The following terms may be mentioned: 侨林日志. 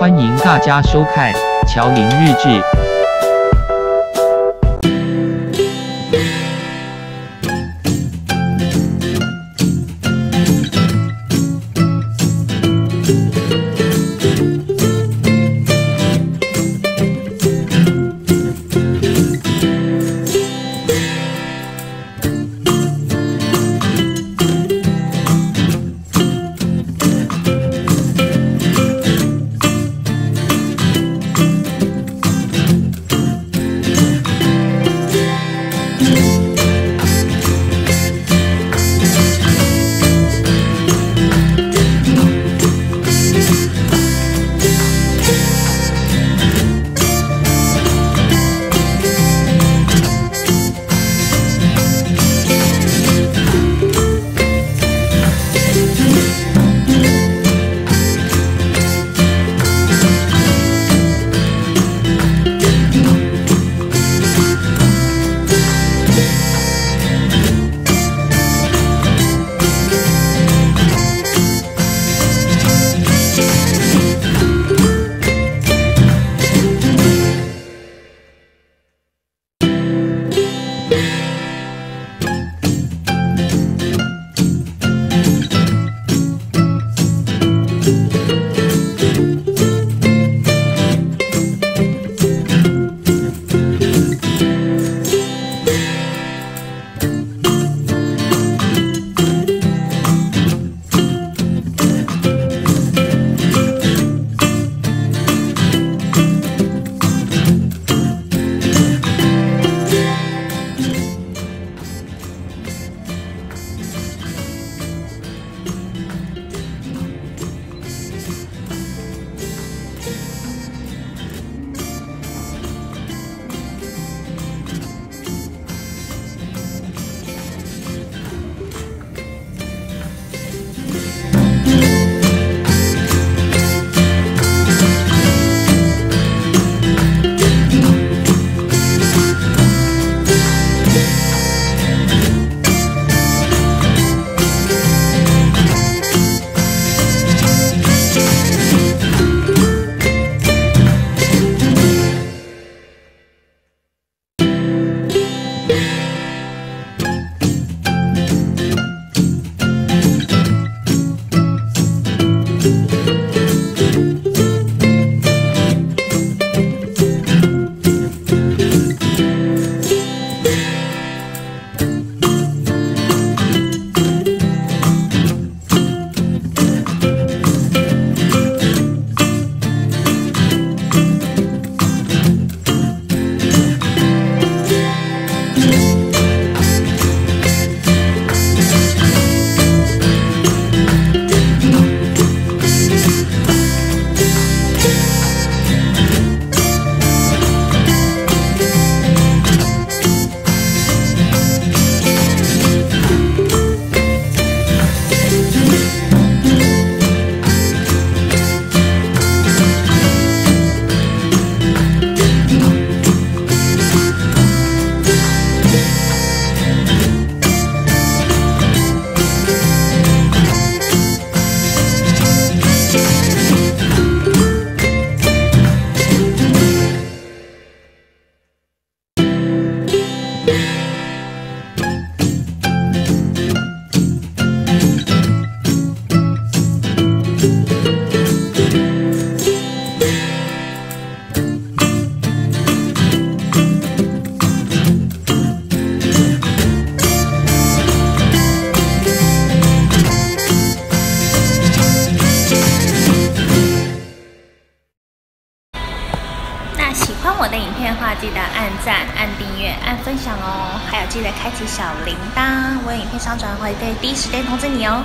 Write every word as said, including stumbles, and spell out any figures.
欢迎大家收看侨林日志。 记得按赞、按订阅、按分享哦，还有记得开启小铃铛，我有影片上传会被第一时间通知你哦。